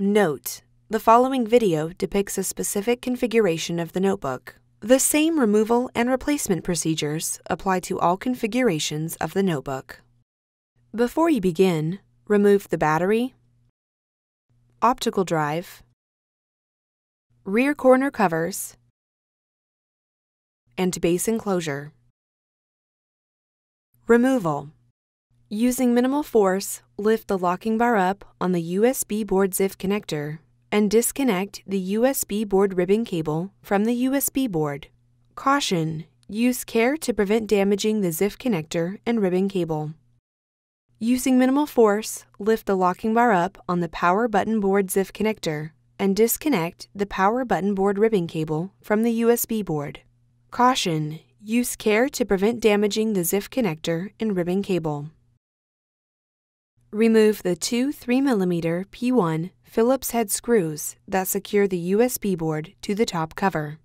Note: the following video depicts a specific configuration of the notebook. The same removal and replacement procedures apply to all configurations of the notebook. Before you begin, remove the battery, optical drive, rear corner covers, and base enclosure. Removal. Using minimal force, lift the locking bar up on the USB board ZIF connector and disconnect the USB board ribbon cable from the USB board. Caution: use care to prevent damaging the ZIF connector and ribbon cable. Using minimal force, lift the locking bar up on the power button board ZIF connector and disconnect the power button board ribbon cable from the USB board. Caution: use care to prevent damaging the ZIF connector and ribbon cable. Remove the two 3mm P1 Phillips head screws that secure the USB board to the top cover.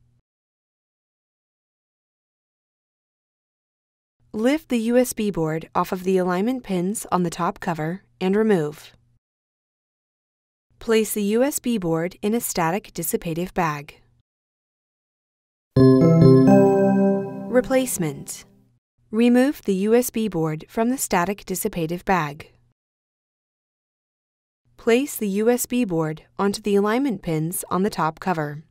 Lift the USB board off of the alignment pins on the top cover and remove. Place the USB board in a static dissipative bag. Replacement. Remove the USB board from the static dissipative bag. Place the USB board onto the alignment pins on the top cover.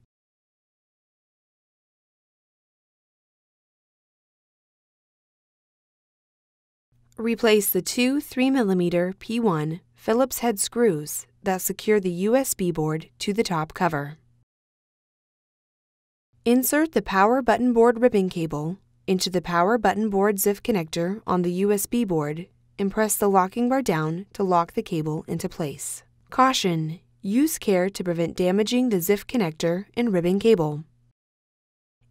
Replace the two 3mm P1 Phillips head screws that secure the USB board to the top cover. Insert the power button board ribbon cable into the power button board ZIF connector on the USB board and press the locking bar down to lock the cable into place. Caution: use care to prevent damaging the ZIF connector and ribbon cable.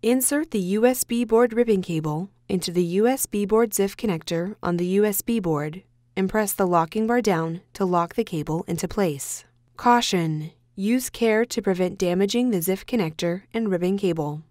Insert the USB board ribbon cable into the USB board ZIF connector on the USB board and press the locking bar down to lock the cable into place. Caution: use care to prevent damaging the ZIF connector and ribbon cable.